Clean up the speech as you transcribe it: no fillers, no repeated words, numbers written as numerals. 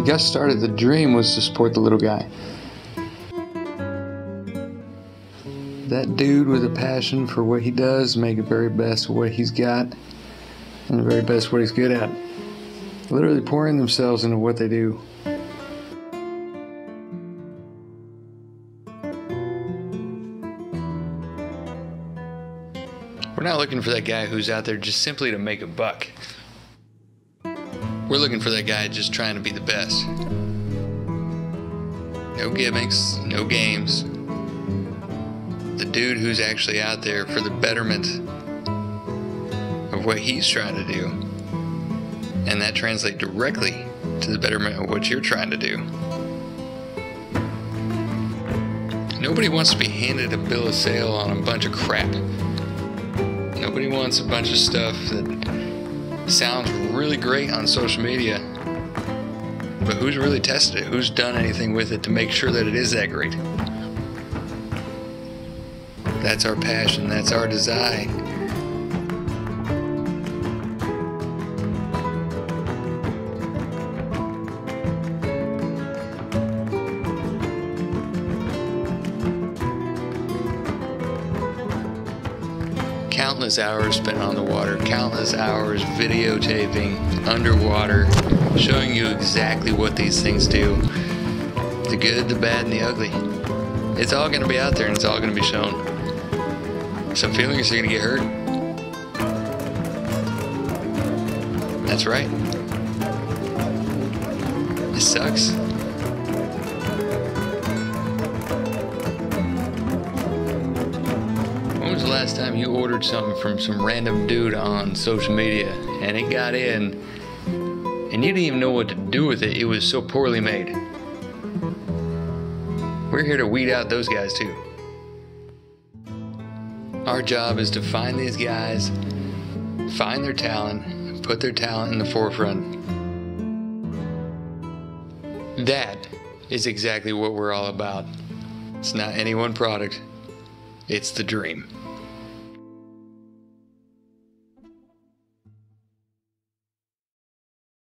we got started, the dream was to support the little guy. That dude with a passion for what he does, make the very best of what he's got and the very best of what he's good at. Literally pouring themselves into what they do. We're not looking for that guy who's out there just simply to make a buck. We're looking for that guy just trying to be the best. No gimmicks, no games. The dude who's actually out there for the betterment of what he's trying to do. And that translates directly to the betterment of what you're trying to do. Nobody wants to be handed a bill of sale on a bunch of crap. Nobody wants a bunch of stuff that sounds really great on social media, but who's really tested it? Who's done anything with it to make sure that it is that great? That's our passion. That's our desire. Countless hours spent on the water, countless hours videotaping underwater, showing you exactly what these things do, the good, the bad, and the ugly. It's all going to be out there and it's all going to be shown. Some feelings are going to get hurt. That's right. It sucks. When was the last time you ordered something from some random dude on social media and it got in and you didn't even know what to do with it? It was so poorly made. We're here to weed out those guys too. Our job is to find these guys, find their talent, and put their talent in the forefront. That is exactly what we're all about. It's not any one product, it's the dream.